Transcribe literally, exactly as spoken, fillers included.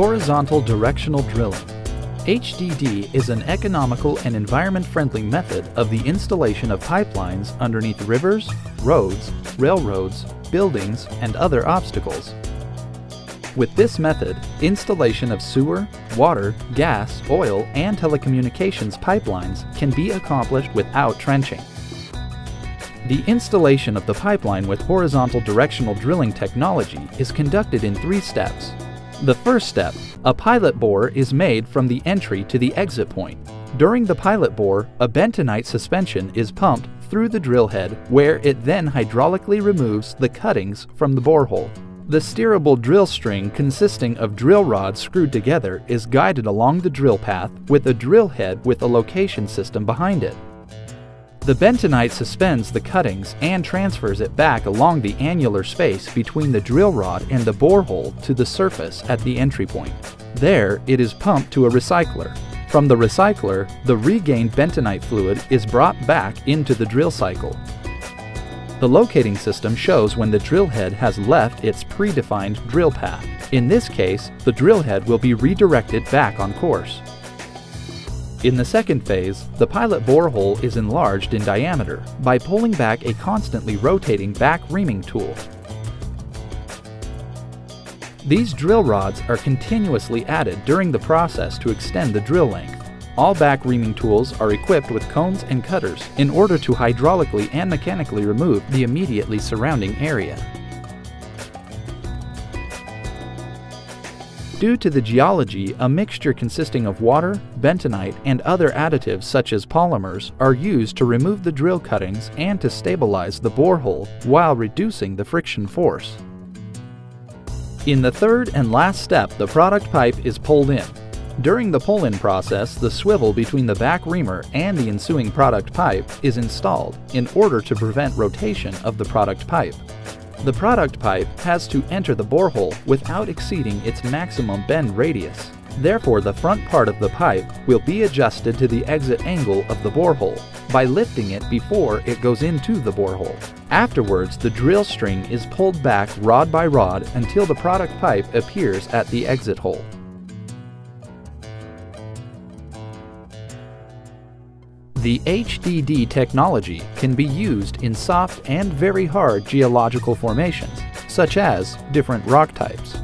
Horizontal Directional Drilling. H D D is an economical and environment-friendly method of the installation of pipelines underneath rivers, roads, railroads, buildings, and other obstacles. With this method, installation of sewer, water, gas, oil, and telecommunications pipelines can be accomplished without trenching. The installation of the pipeline with horizontal directional drilling technology is conducted in three steps. The first step, a pilot bore is made from the entry to the exit point. During the pilot bore, a bentonite suspension is pumped through the drill head, where it then hydraulically removes the cuttings from the borehole. The steerable drill string, consisting of drill rods screwed together, is guided along the drill path with a drill head with a location system behind it. The bentonite suspends the cuttings and transfers it back along the annular space between the drill rod and the borehole to the surface at the entry point. There, it is pumped to a recycler. From the recycler, the regained bentonite fluid is brought back into the drill cycle. The locating system shows when the drill head has left its predefined drill path. In this case, the drill head will be redirected back on course. In the second phase, the pilot borehole is enlarged in diameter by pulling back a constantly rotating back reaming tool. These drill rods are continuously added during the process to extend the drill length. All back reaming tools are equipped with cones and cutters in order to hydraulically and mechanically remove the immediately surrounding area. Due to the geology, a mixture consisting of water, bentonite, and other additives such as polymers are used to remove the drill cuttings and to stabilize the borehole while reducing the friction force. In the third and last step, the product pipe is pulled in. During the pull-in process, the swivel between the back reamer and the ensuing product pipe is installed in order to prevent rotation of the product pipe. The product pipe has to enter the borehole without exceeding its maximum bend radius. Therefore, the front part of the pipe will be adjusted to the exit angle of the borehole by lifting it before it goes into the borehole. Afterwards, the drill string is pulled back rod by rod until the product pipe appears at the exit hole. The H D D technology can be used in soft and very hard geological formations, such as different rock types.